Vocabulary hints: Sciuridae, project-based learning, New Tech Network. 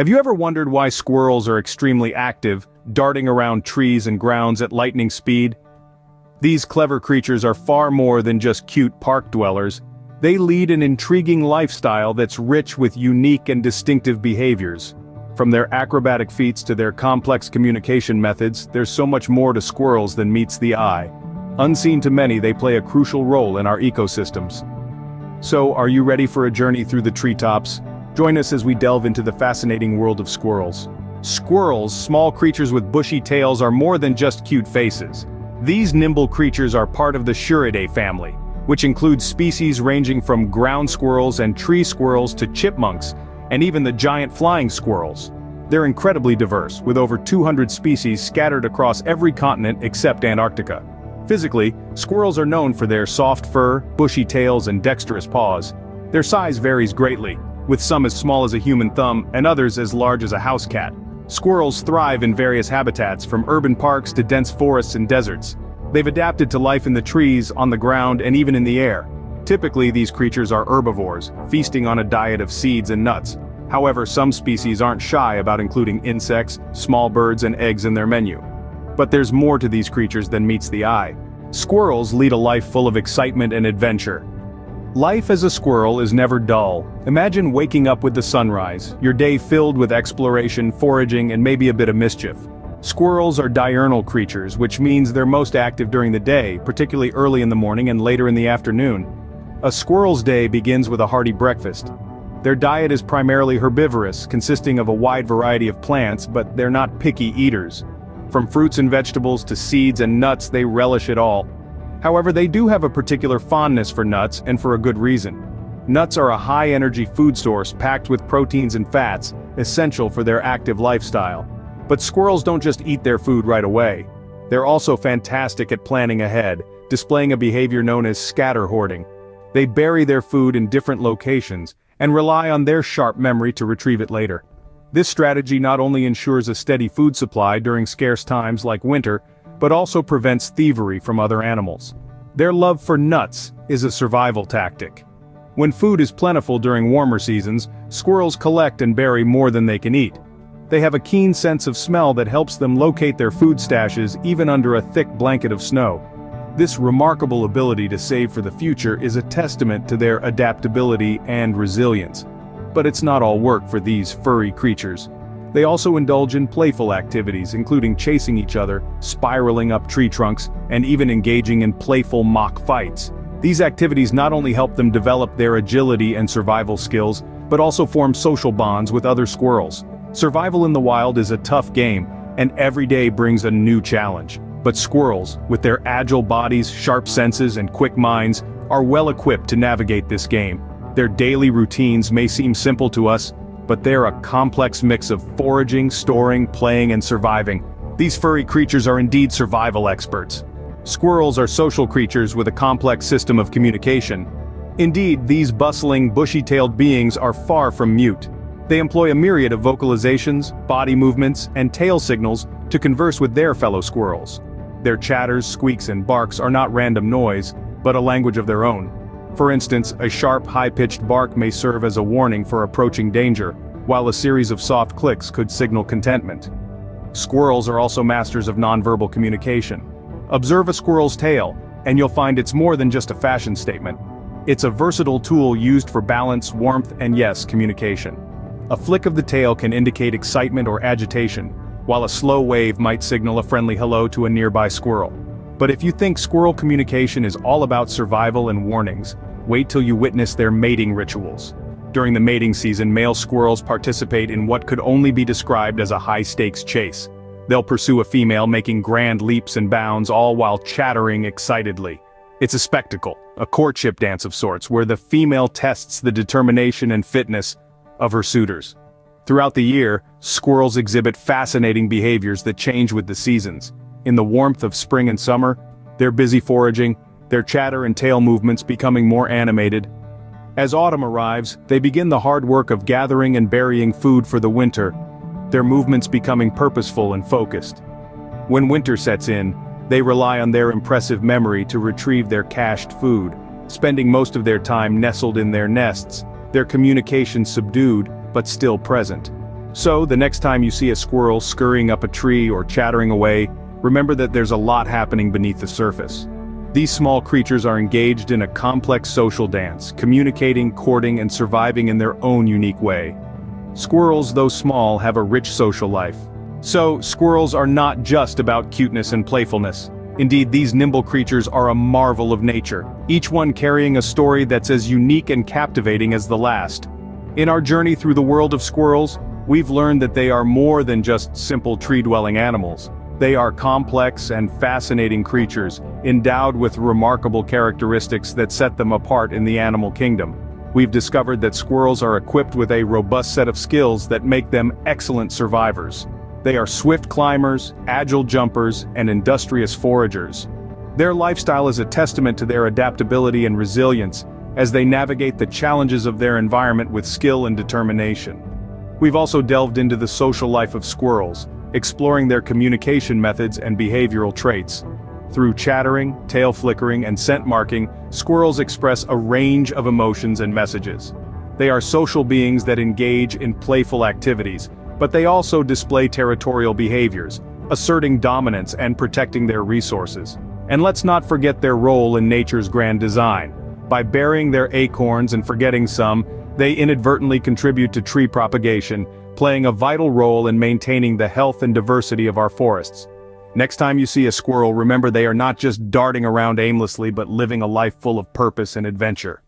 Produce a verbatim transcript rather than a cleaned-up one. Have you ever wondered why squirrels are extremely active, darting around trees and grounds at lightning speed? These clever creatures are far more than just cute park dwellers. They lead an intriguing lifestyle that's rich with unique and distinctive behaviors. From their acrobatic feats to their complex communication methods, there's so much more to squirrels than meets the eye. Unseen to many, they play a crucial role in our ecosystems. So, are you ready for a journey through the treetops? Join us as we delve into the fascinating world of squirrels. Squirrels, small creatures with bushy tails, are more than just cute faces. These nimble creatures are part of the Sciuridae family, which includes species ranging from ground squirrels and tree squirrels to chipmunks, and even the giant flying squirrels. They're incredibly diverse, with over two hundred species scattered across every continent except Antarctica. Physically, squirrels are known for their soft fur, bushy tails, and dexterous paws. Their size varies greatly, with some as small as a human thumb and others as large as a house cat. Squirrels thrive in various habitats, from urban parks to dense forests and deserts. They've adapted to life in the trees, on the ground, and even in the air. Typically, these creatures are herbivores, feasting on a diet of seeds and nuts. However, some species aren't shy about including insects, small birds, and eggs in their menu. But there's more to these creatures than meets the eye. Squirrels lead a life full of excitement and adventure. Life as a squirrel is never dull. Imagine waking up with the sunrise, your day filled with exploration, foraging, and maybe a bit of mischief. Squirrels are diurnal creatures, which means they're most active during the day, particularly early in the morning and later in the afternoon. A squirrel's day begins with a hearty breakfast. Their diet is primarily herbivorous, consisting of a wide variety of plants, but they're not picky eaters. From fruits and vegetables to seeds and nuts, they relish it all. However, they do have a particular fondness for nuts, and for a good reason. Nuts are a high-energy food source packed with proteins and fats, essential for their active lifestyle. But squirrels don't just eat their food right away. They're also fantastic at planning ahead, displaying a behavior known as scatter hoarding. They bury their food in different locations, and rely on their sharp memory to retrieve it later. This strategy not only ensures a steady food supply during scarce times like winter, but also prevents thievery from other animals. Their love for nuts is a survival tactic. When food is plentiful during warmer seasons, squirrels collect and bury more than they can eat. They have a keen sense of smell that helps them locate their food stashes even under a thick blanket of snow. This remarkable ability to save for the future is a testament to their adaptability and resilience. But it's not all work for these furry creatures. They also indulge in playful activities, including chasing each other, spiraling up tree trunks, and even engaging in playful mock fights. These activities not only help them develop their agility and survival skills, but also form social bonds with other squirrels. Survival in the wild is a tough game, and every day brings a new challenge. But squirrels, with their agile bodies, sharp senses, and quick minds, are well equipped to navigate this game. Their daily routines may seem simple to us, but they're a complex mix of foraging, storing, playing, and surviving. These furry creatures are indeed survival experts. Squirrels are social creatures with a complex system of communication. Indeed, these bustling, bushy-tailed beings are far from mute. They employ a myriad of vocalizations, body movements, and tail signals to converse with their fellow squirrels. Their chatters, squeaks, and barks are not random noise, but a language of their own. For instance, a sharp, high-pitched bark may serve as a warning for approaching danger, while a series of soft clicks could signal contentment. Squirrels are also masters of nonverbal communication. Observe a squirrel's tail, and you'll find it's more than just a fashion statement. It's a versatile tool used for balance, warmth, and yes, communication. A flick of the tail can indicate excitement or agitation, while a slow wave might signal a friendly hello to a nearby squirrel. But if you think squirrel communication is all about survival and warnings, wait till you witness their mating rituals. During the mating season, male squirrels participate in what could only be described as a high-stakes chase. They'll pursue a female, making grand leaps and bounds, all while chattering excitedly. It's a spectacle, a courtship dance of sorts, where the female tests the determination and fitness of her suitors. Throughout the year, squirrels exhibit fascinating behaviors that change with the seasons. In the warmth of spring and summer, they're busy foraging, their chatter and tail movements becoming more animated. As autumn arrives, they begin the hard work of gathering and burying food for the winter, their movements becoming purposeful and focused. When winter sets in, they rely on their impressive memory to retrieve their cached food, spending most of their time nestled in their nests, their communication subdued but still present. So, the next time you see a squirrel scurrying up a tree or chattering away, remember that there's a lot happening beneath the surface. These small creatures are engaged in a complex social dance, communicating, courting, and surviving in their own unique way. Squirrels, though small, have a rich social life. So, squirrels are not just about cuteness and playfulness. Indeed, these nimble creatures are a marvel of nature, each one carrying a story that's as unique and captivating as the last. In our journey through the world of squirrels, we've learned that they are more than just simple tree-dwelling animals. They are complex and fascinating creatures, endowed with remarkable characteristics that set them apart in the animal kingdom. We've discovered that squirrels are equipped with a robust set of skills that make them excellent survivors. They are swift climbers, agile jumpers, and industrious foragers. Their lifestyle is a testament to their adaptability and resilience, as they navigate the challenges of their environment with skill and determination. We've also delved into the social life of squirrels, exploring their communication methods and behavioral traits. Through chattering, tail flickering, and scent marking, squirrels express a range of emotions and messages. They are social beings that engage in playful activities, but they also display territorial behaviors, asserting dominance and protecting their resources. And let's not forget their role in nature's grand design. By burying their acorns and forgetting some, they inadvertently contribute to tree propagation, playing a vital role in maintaining the health and diversity of our forests. Next time you see a squirrel, remember they are not just darting around aimlessly but living a life full of purpose and adventure.